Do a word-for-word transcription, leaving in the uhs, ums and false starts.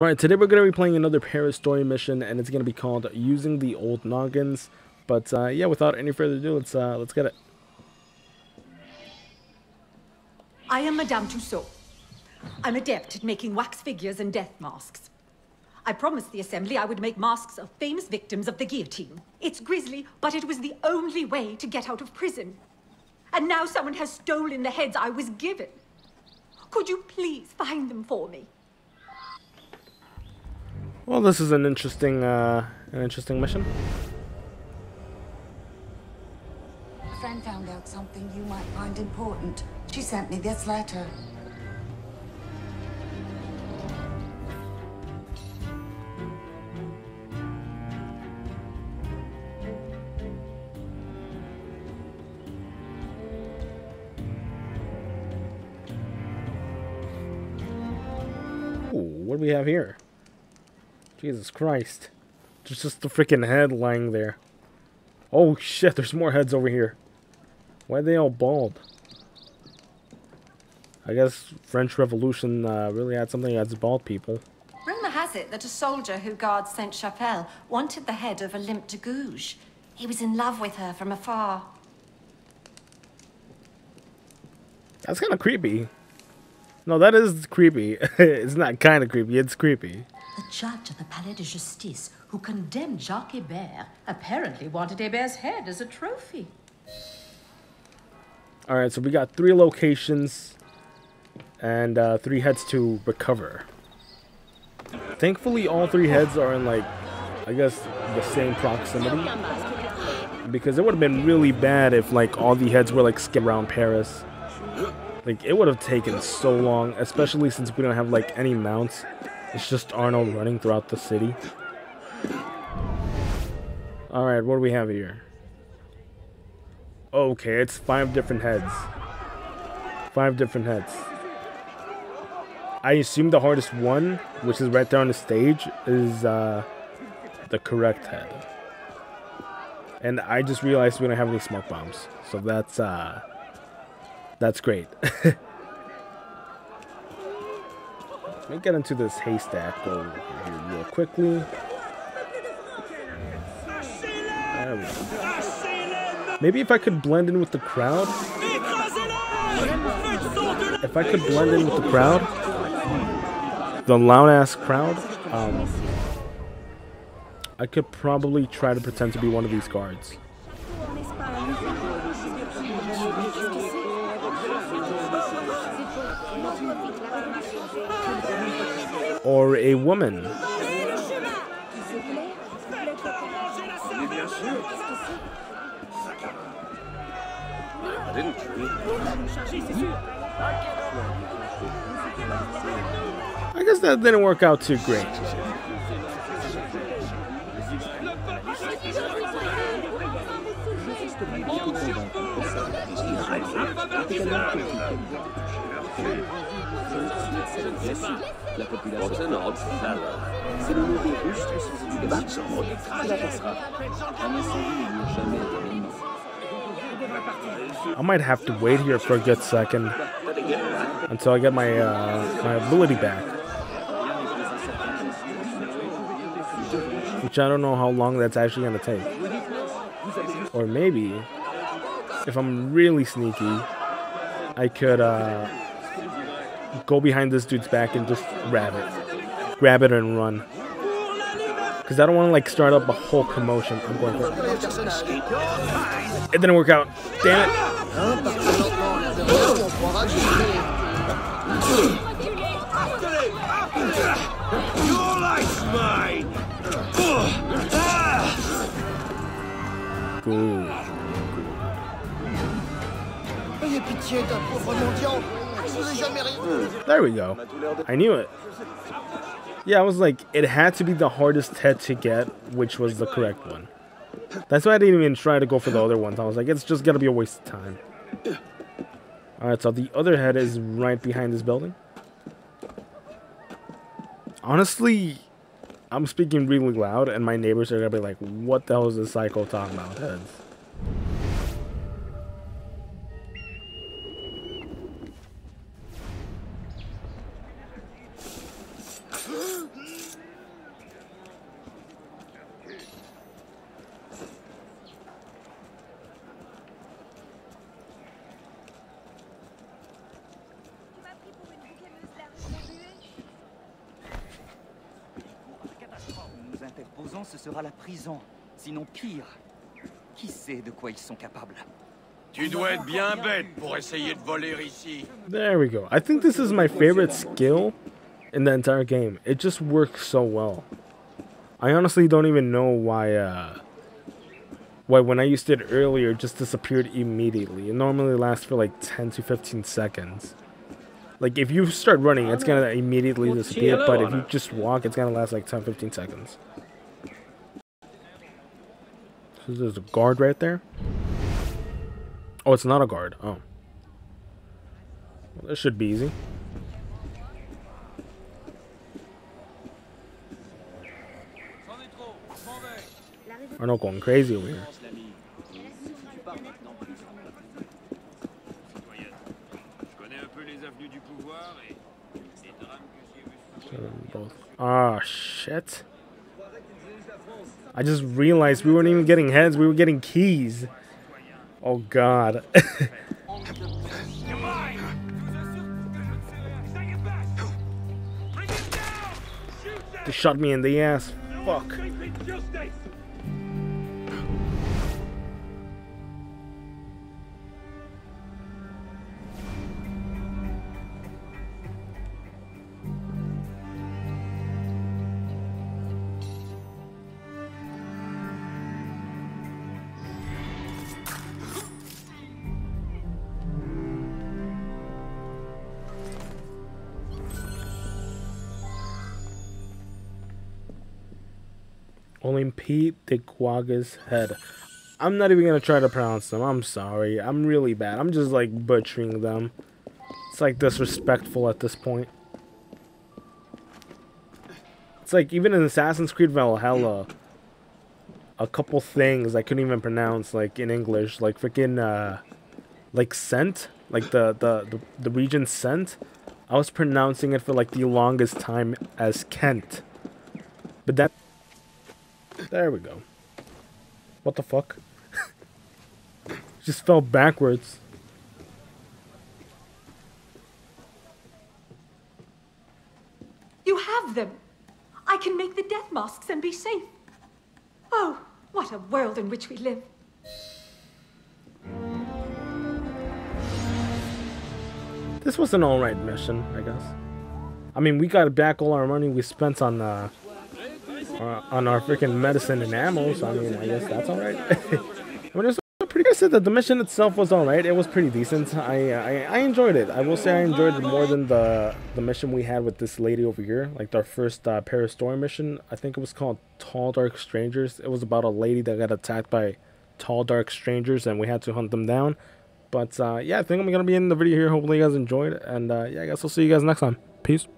Alright, today we're going to be playing another Paris story mission, and it's going to be called Using the Old Noggins. But, uh, yeah, without any further ado, let's, uh, let's get it. I am Madame Tussauds. I'm adept at making wax figures and death masks. I promised the Assembly I would make masks of famous victims of the guillotine. It's grisly, but it was the only way to get out of prison. And now someone has stolen the heads I was given. Could you please find them for me? Well, this is an interesting, uh, an interesting mission. A friend found out something you might find important. She sent me this letter. Ooh, what do we have here? Jesus Christ. There's just the freaking head lying there. Oh shit, there's more heads over here. Why are they all bald? I guess French Revolution uh, really had something against bald people. Rumor has it that a soldier who guards Saint-Chapelle wanted the head of Olympe de Gouges. He was in love with her from afar. That's kind of creepy. No, that is creepy. It's not kind of creepy, it's creepy. The judge at the Palais de Justice, who condemned Jacques Hébert, apparently wanted Hébert's head as a trophy. Alright, so we got three locations and uh, three heads to recover. Thankfully, all three heads are in, like, I guess the same proximity. Because it would have been really bad if, like, all the heads were, like, skipped around Paris. Like, it would have taken so long, especially since we don't have, like, any mounts. It's just Arnold running throughout the city. Alright, what do we have here? Okay, it's five different heads. Five different heads. I assume the hardest one, which is right there on the stage, is uh, the correct head. And I just realized we don't have any smoke bombs. So that's, uh, that's great. Let me get into this haystack over here real quickly. There we go. Maybe if I could blend in with the crowd. If I could blend in with the crowd, the loud ass crowd, um, I could probably try to pretend to be one of these guards. Or a woman. I guess that didn't work out too great. I might have to wait here for a good second until I get my uh, my ability back, which I don't know how long that's actually gonna take. Or maybe if I'm really sneaky, I could uh, go behind this dude's back and just grab it. Grab it and run. Because I don't want to, like, start up a whole commotion. I'm going for it. It didn't work out. Damn it. Good. There we go. I knew it. Yeah, I was like, it had to be the hardest head to get, which was the correct one. That's why I didn't even try to go for the other ones. I was like, it's just gonna be a waste of time. Alright, so the other head is right behind this building. Honestly, I'm speaking really loud, and my neighbors are gonna be like, what the hell is this psycho talking about heads? opposants, ce sera la prison, sinon pire. Qui sait de quoi ils sont capables? Tu dois être bien bête pour essayer de voler ici. There we go. I think this is my favorite skill in the entire game. It just works so well. I honestly don't even know why uh why when I used it earlier it just disappeared immediately. It normally lasts for like ten to fifteen seconds. Like if you start running, it's gonna immediately disappear, but if you just walk, it's gonna last like ten to fifteen seconds. So there's a guard right there. Oh, it's not a guard. Oh. Well, this should be easy. We're not going crazy over here. Both. Ah, shit. I just realized we weren't even getting heads, we were getting keys. Oh god. They shot me in the ass. Fuck. Olympe de Gouges head. I'm not even gonna try to pronounce them. I'm sorry. I'm really bad. I'm just like butchering them. It's like disrespectful at this point. It's like even in Assassin's Creed Valhalla, a couple things I couldn't even pronounce like in English, like freaking uh, like scent, like the the the, the region scent. I was pronouncing it for like the longest time as Kent, but that. There we go. What the fuck? Just fell backwards. You have them. I can make the death masks and be safe. Oh, what a world in which we live. This was an alright mission, I guess. I mean, we got back all our money we spent on, uh... Uh, on our freaking medicine and ammo, so I mean, I guess that's alright. I mean, it's pretty good. I said that the mission itself was alright. It was pretty decent. I, I I enjoyed it. I will say I enjoyed it more than the the mission we had with this lady over here. Like our first uh, Paris story mission. I think it was called Tall Dark Strangers. It was about a lady that got attacked by tall dark strangers, and we had to hunt them down. But uh, yeah, I think I'm gonna be in the video here. Hopefully you guys enjoyed it, and uh, yeah, I guess I'll see you guys next time. Peace.